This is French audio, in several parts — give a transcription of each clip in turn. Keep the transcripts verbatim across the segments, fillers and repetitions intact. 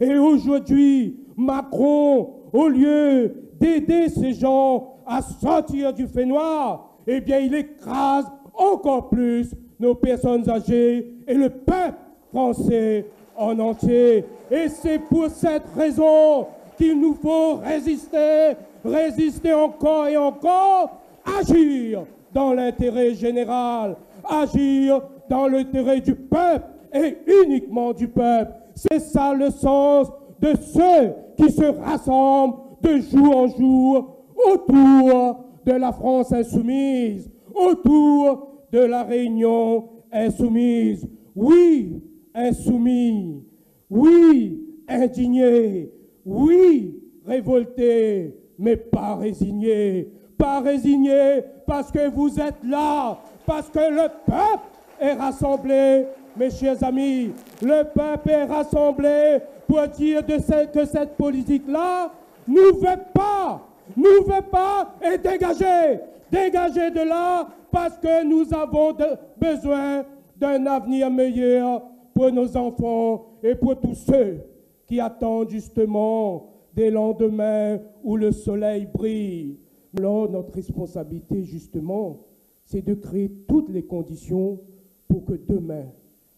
Et aujourd'hui, Macron, au lieu d'aider ces gens à sortir du fait noir, eh bien il écrase encore plus nos personnes âgées et le peuple français en entier. Et c'est pour cette raison qu'il nous faut résister, résister encore et encore, agir dans l'intérêt général, agir dans l'intérêt du peuple et uniquement du peuple. C'est ça le sens de ceux qui se rassemblent de jour en jour autour de la France insoumise, autour de la Réunion insoumise. Oui, insoumis, oui, indignés, oui, révoltés, mais pas résignés. Pas résignés parce que vous êtes là, parce que le peuple est rassemblé. Mes chers amis, le peuple est rassemblé pour dire de cette, que cette politique-là nous veut pas, nous veut pas et dégager, dégager de là parce que nous avons de, besoin d'un avenir meilleur pour nos enfants et pour tous ceux qui attendent justement des lendemains où le soleil brille. Alors notre responsabilité justement, c'est de créer toutes les conditions pour que demain,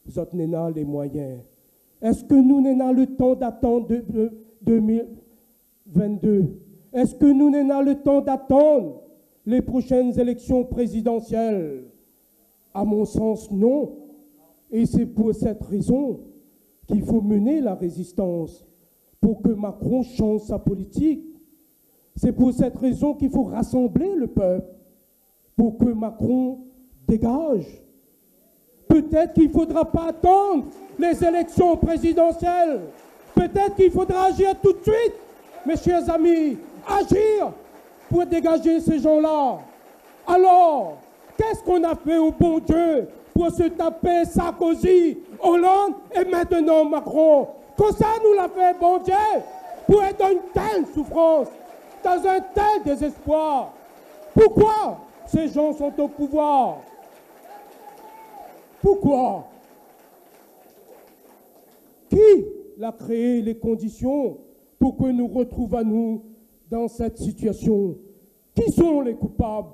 vous obtenez les moyens. Est-ce que nous n'avons le temps d'attendre deux mille vingt-deux? Est-ce que nous n'avons le temps d'attendre les prochaines élections présidentielles? À mon sens, non. Et c'est pour cette raison qu'il faut mener la résistance pour que Macron change sa politique. C'est pour cette raison qu'il faut rassembler le peuple pour que Macron dégage. Peut-être qu'il ne faudra pas attendre les élections présidentielles. Peut-être qu'il faudra agir tout de suite, mes chers amis, agir pour dégager ces gens-là. Alors, qu'est-ce qu'on a fait au bon Dieu pour se taper Sarkozy, Hollande et maintenant Macron? Comme ça nous l'a fait, bon Dieu, pour être dans une telle souffrance, dans un tel désespoir. Pourquoi ces gens sont au pouvoir? Pourquoi? Qui l'a créé les conditions pour que nous retrouvions nous dans cette situation? Qui sont les coupables?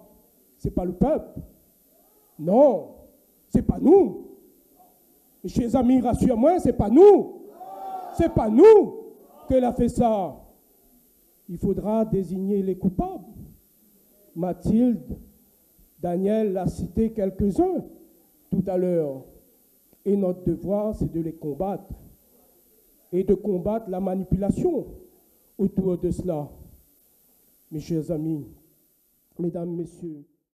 Ce n'est pas le peuple. Non, ce n'est pas nous. Mes chers amis, rassure-moi, ce n'est pas nous. Ce n'est pas nous qu'elle a fait ça. Il faudra désigner les coupables. Mathilde, Daniel l'a cité quelques-uns tout à l'heure. Et notre devoir, c'est de les combattre. Et de combattre la manipulation autour de cela. Mes chers amis, mesdames, messieurs,